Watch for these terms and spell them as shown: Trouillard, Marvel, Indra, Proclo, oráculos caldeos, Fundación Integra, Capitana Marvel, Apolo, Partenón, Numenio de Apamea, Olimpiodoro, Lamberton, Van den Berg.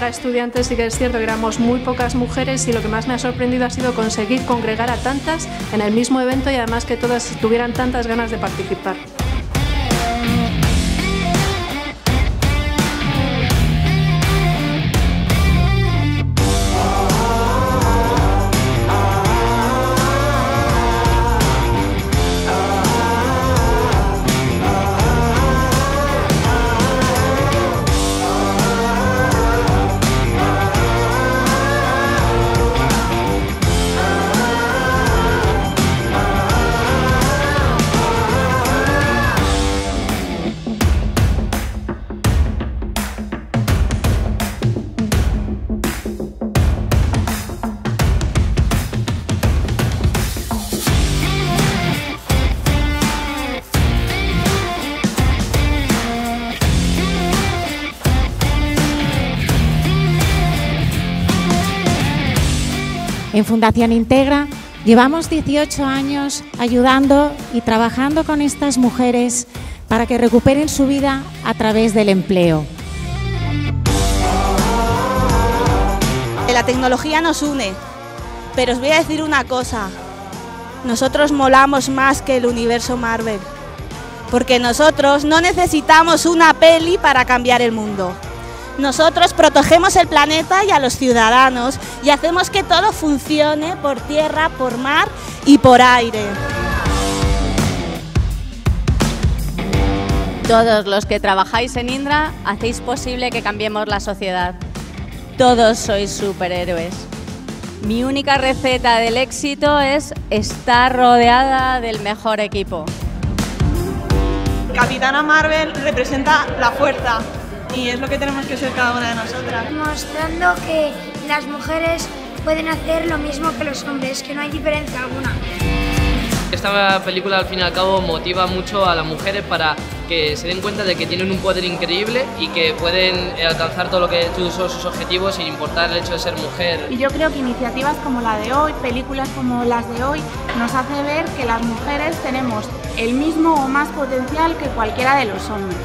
era estudiante sí que es cierto que éramos muy pocas mujeres, y lo que más me ha sorprendido ha sido conseguir congregar a tantas en el mismo evento y además que todas tuvieran tantas ganas de participar. En Fundación Integra llevamos 18 años ayudando y trabajando con estas mujeres para que recuperen su vida a través del empleo. La tecnología nos une, pero os voy a decir una cosa. Nosotros molamos más que el universo Marvel, porque nosotros no necesitamos una peli para cambiar el mundo. Nosotros protegemos el planeta y a los ciudadanos y hacemos que todo funcione por tierra, por mar y por aire. Todos los que trabajáis en Indra hacéis posible que cambiemos la sociedad. Todos sois superhéroes. Mi única receta del éxito es estar rodeada del mejor equipo. Capitana Marvel representa la fuerza. Y es lo que tenemos que ser cada una de nosotras. Mostrando que las mujeres pueden hacer lo mismo que los hombres, que no hay diferencia alguna. Esta película al fin y al cabo motiva mucho a las mujeres para que se den cuenta de que tienen un poder increíble y que pueden alcanzar todo lo que son sus objetivos sin importar el hecho de ser mujer. Y yo creo que iniciativas como la de hoy, películas como las de hoy, nos hace ver que las mujeres tenemos el mismo o más potencial que cualquiera de los hombres.